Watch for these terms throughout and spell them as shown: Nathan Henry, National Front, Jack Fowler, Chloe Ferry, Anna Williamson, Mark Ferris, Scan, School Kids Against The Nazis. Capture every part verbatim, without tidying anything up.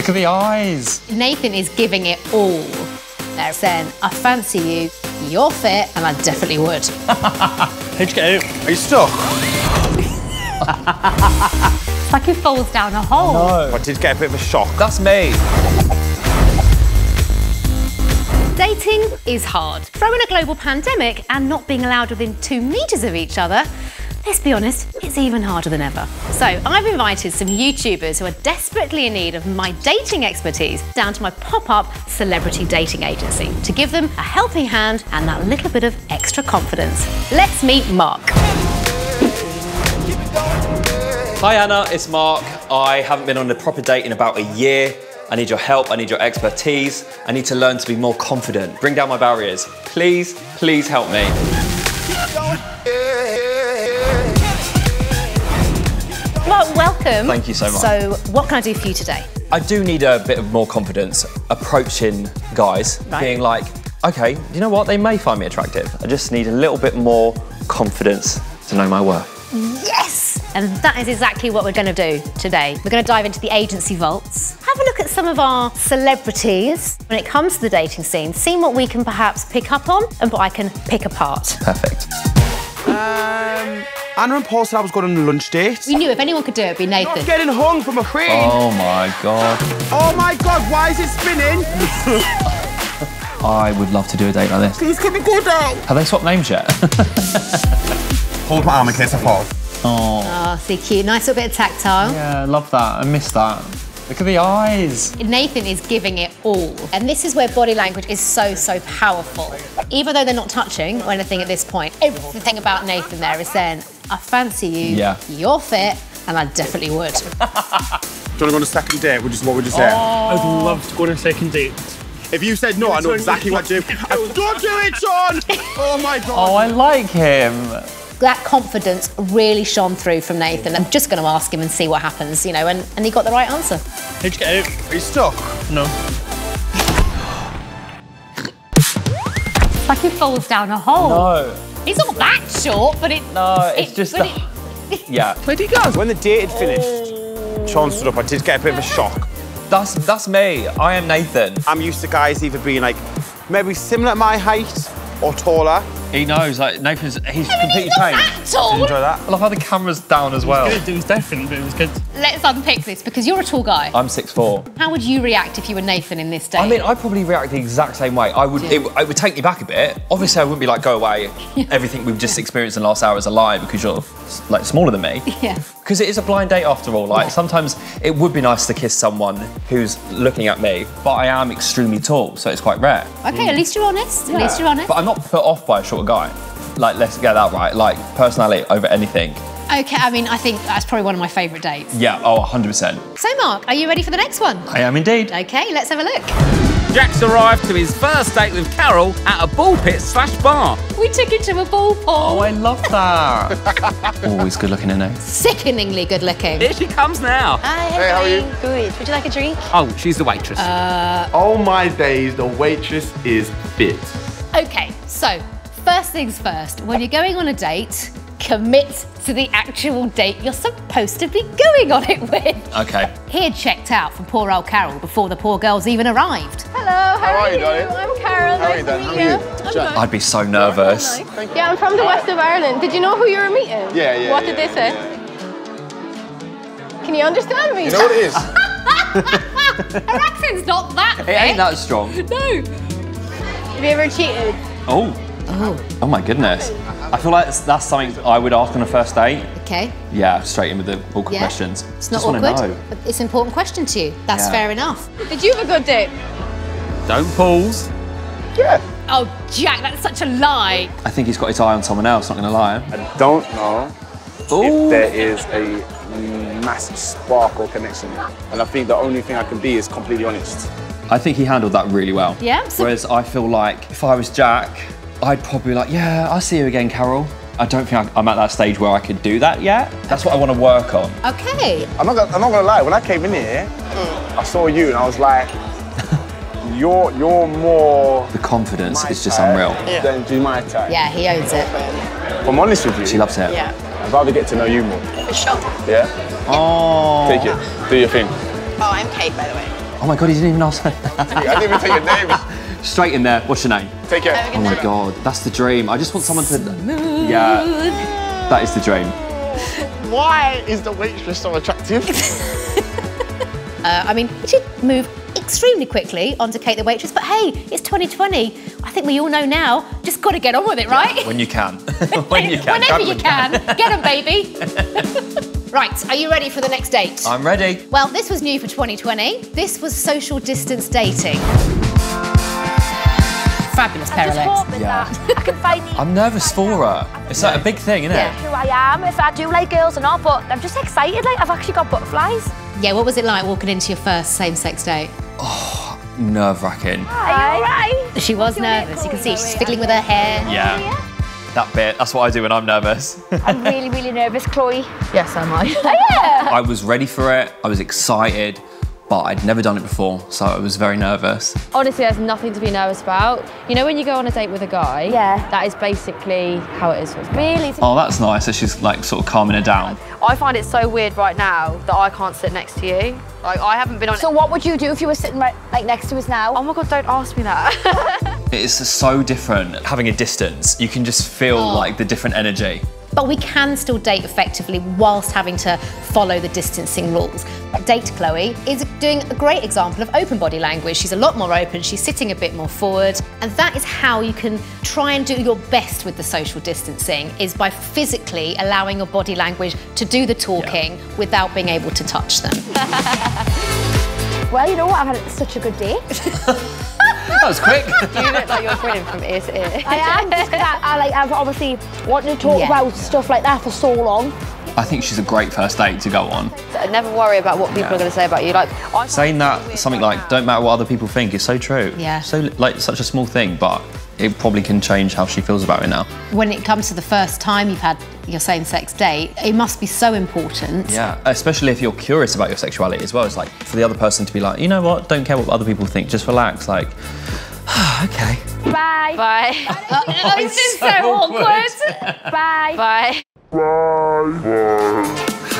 Look at the eyes. Nathan is giving it all. They're saying, I fancy you, you're fit, and I definitely would. How'd you get out? Are you stuck? It's like he falls down a hole. No. I did get a bit of a shock. That's me. Dating is hard. Throw in a global pandemic and not being allowed within two metres of each other, let's be honest, it's even harder than ever. So I've invited some YouTubers who are desperately in need of my dating expertise down to my pop-up celebrity dating agency to give them a helping hand and that little bit of extra confidence. Let's meet Mark. Hi Anna, it's Mark. I haven't been on a proper date in about a year. I need your help, I need your expertise. I need to learn to be more confident. Bring down my barriers. Please, please help me. Well, welcome. Thank you so much. So, what can I do for you today? I do need a bit of more confidence approaching guys, right. Being like, okay, you know what, they may find me attractive. I just need a little bit more confidence to know my worth. Yes! And that is exactly what we're going to do today. We're going to dive into the agency vaults, have a look at some of our celebrities when it comes to the dating scene, seeing what we can perhaps pick up on and what I can pick apart. Perfect. Um, Anna and Paul said I was going on a lunch date. We knew if anyone could do it, it'd be Nathan. Not getting hung from a queen. Oh, my God. Oh, my God, why is it spinning? I would love to do a date like this. Please, can we go down? Have they swapped names yet? Hold my arm and kiss a fall. Oh, so cute. Nice little bit of tactile. Yeah, love that. I miss that. Look at the eyes. Nathan is giving it all. And this is where body language is so, so powerful. Even though they're not touching or anything at this point, everything about Nathan there is saying, I fancy you, yeah. You're fit, and I definitely would. Do you want to go on a second date, which is what we just said? I'd love to go on a second date. If you said no, I know exactly what to do. Don't do it, John! Oh, my God. Oh, I like him. That confidence really shone through from Nathan. I'm just going to ask him and see what happens, you know, and, and he got the right answer. How'd you get out? Are you stuck? No. It's like he falls down a hole. No. He's not that short, but it... No, it's it, just... The... It... Yeah. Where'd he go? When the date had finished, Sean stood up. I did get a bit of a shock. That's, that's me. I am Nathan. I'm used to guys either being, like, maybe similar to my height or taller. He knows, like, Nathan's, he's I mean, completely he's not changed. That enjoy that. I love how the camera's down as well. It was good, it was different, but it was good. Let's unpick this, because you're a tall guy. I'm six foot four. How would you react if you were Nathan in this date? I mean, I'd probably react the exact same way. I would, it, it would take me back a bit. Obviously, I wouldn't be like, go away. Everything we've just experienced in the last hour is a lie because you're, like, smaller than me. Yeah. Because it is a blind date after all. Like, yeah. Sometimes it would be nice to kiss someone who's looking at me, but I am extremely tall, so it's quite rare. OK, mm. At least you're honest. Yeah. At least you're honest. But I'm not put off by a short guy. Like, let's get that right. Like, personality over anything. OK, I mean, I think that's probably one of my favourite dates. Yeah, oh, one hundred percent. So, Mark, are you ready for the next one? I am indeed. OK, let's have a look. Jack's arrived to his first date with Carol at a ball pit slash bar. We took him to a ball pool. Oh, I love that. Always good looking, isn't it? Sickeningly good looking. Here she comes now. Hi, hey, how are you? Good. Would you like a drink? Oh, she's the waitress. Uh... Oh, my days, the waitress is fit. OK, so... First things first, when you're going on a date, commit to the actual date you're supposed to be going on it with. OK. He had checked out from poor old Carol before the poor girls even arrived. Hello, how, how are, are you? Darling? I'm Carol. How nice are you, then? How are you? I'm good. I'd be so nervous. Yeah, I'm, yeah, I'm from the west of Ireland. Did you know who you were meeting? Yeah, yeah, What yeah, did they say? Yeah. Can you understand me? You know what it is? Her accent's not that thick. It ain't that strong. No. Have you ever cheated? Oh. Oh. Oh my goodness. I feel like that's something I would ask on a first date. Okay. Yeah, straight in with the awkward yeah. questions. It's not Just awkward, but it's an important question to you. That's yeah. fair enough. Did you have a good date? Don't pause. Yeah. Oh, Jack, that's such a lie. I think he's got his eye on someone else, not gonna lie. I don't know Ooh. if there is a massive spark or connection. And I think the only thing I can be is completely honest. I think he handled that really well. Yeah. So Whereas I feel like if I was Jack, I'd probably be like, yeah, I'll see you again, Carol. I don't think I'm at that stage where I could do that yet. That's what I want to work on. OK. I'm not gonna, I'm not gonna lie, when I came in here, mm. I saw you and I was like, you're, you're more... The confidence is just unreal. Yeah. Than do my type. Yeah, he owns it. If I'm honest with you. She loves it. Yeah. I'd rather get to know you more. For sure. Yeah? Oh. Take it. Do your thing. Oh, I'm Kate, by the way. Oh my God, he didn't even ask her. I didn't even take your name. Straight in there. What's your name? Take care. Oh my God, that's the dream. I just want someone to... Smooth. Yeah, that is the dream. Why is the waitress so attractive? uh, I mean, we should move extremely quickly onto Kate the waitress, but hey, it's twenty twenty. I think we all know now, just got to get on with it, right? Yeah, when you can. when you can. Whenever you can. can. Get on, baby. Right, are you ready for the next date? I'm ready. Well, this was new for twenty twenty. This was social distance dating. Fabulous pair of legs. Yeah. I can find I'm nervous for her. It's like a big thing, isn't yeah. it? Who I am, if I do like girls or not, but I'm just excited. Like, I've actually got butterflies. Yeah, what was it like walking into your first same-sex date? Oh, nerve-wracking. Are you all right? She was nervous. You can see she's fiddling with her hair. Yeah. yeah. That bit, that's what I do when I'm nervous. I'm really, really nervous, Chloe. Yes, am I? Oh, yeah! I was ready for it, I was excited, but I'd never done it before, so I was very nervous. Honestly, there's nothing to be nervous about. You know when you go on a date with a guy? Yeah. That is basically how it is with me. Really? Oh, that's nice, so she's, like, sort of calming her down. I find it so weird right now that I can't sit next to you. Like, I haven't been on... So what would you do if you were sitting, right, like, next to us now? Oh, my God, don't ask me that. It's so different. Having a distance, you can just feel oh. like the different energy. But we can still date effectively whilst having to follow the distancing rules. Date Chloe is doing a great example of open body language. She's a lot more open, she's sitting a bit more forward. And that is how you can try and do your best with the social distancing, is by physically allowing your body language to do the talking yeah. without being able to touch them. Well, you know what? I've had such a good day. That was quick. You look like you're grinning from ear to ear. I am, just because I, I, like, I've obviously wanted to talk yeah. about stuff like that for so long. I think she's a great first date to go on. So never worry about what people yeah. are going to say about you. Like I'm Saying that, something like, don't matter what other people think, is so true. Yeah. So, like, such a small thing, but it probably can change how she feels about it now. When it comes to the first time you've had your same-sex date, it must be so important. Yeah, especially if you're curious about your sexuality as well. It's like, for the other person to be like, you know what, don't care what other people think, just relax, like, oh, okay. Bye. Bye. Oh, oh, this is so awkward. awkward. Bye. Bye. Bye.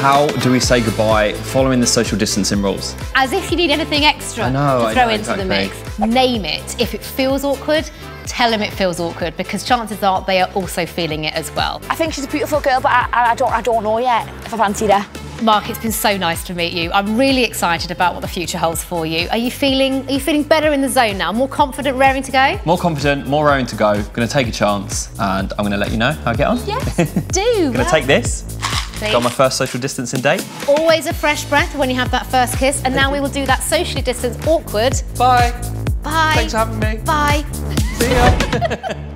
How do we say goodbye following the social distancing rules? As if you need anything extra I know, to throw I know, into exactly. the mix. Name it. If it feels awkward, tell them it feels awkward, because chances are they are also feeling it as well. I think she's a beautiful girl, but I, I, don't, I don't know yet if I fancied her. Mark, it's been so nice to meet you. I'm really excited about what the future holds for you. Are you feeling Are you feeling better in the zone now? More confident, raring to go? More confident, more raring to go. Going to take a chance, and I'm going to let you know how I get on. Yes, do. Going to well. take this. Please. Got my first social distancing date. Always a fresh breath when you have that first kiss, and now we will do that socially distanced awkward. Bye. Bye. Thanks for having me. Bye. See ya.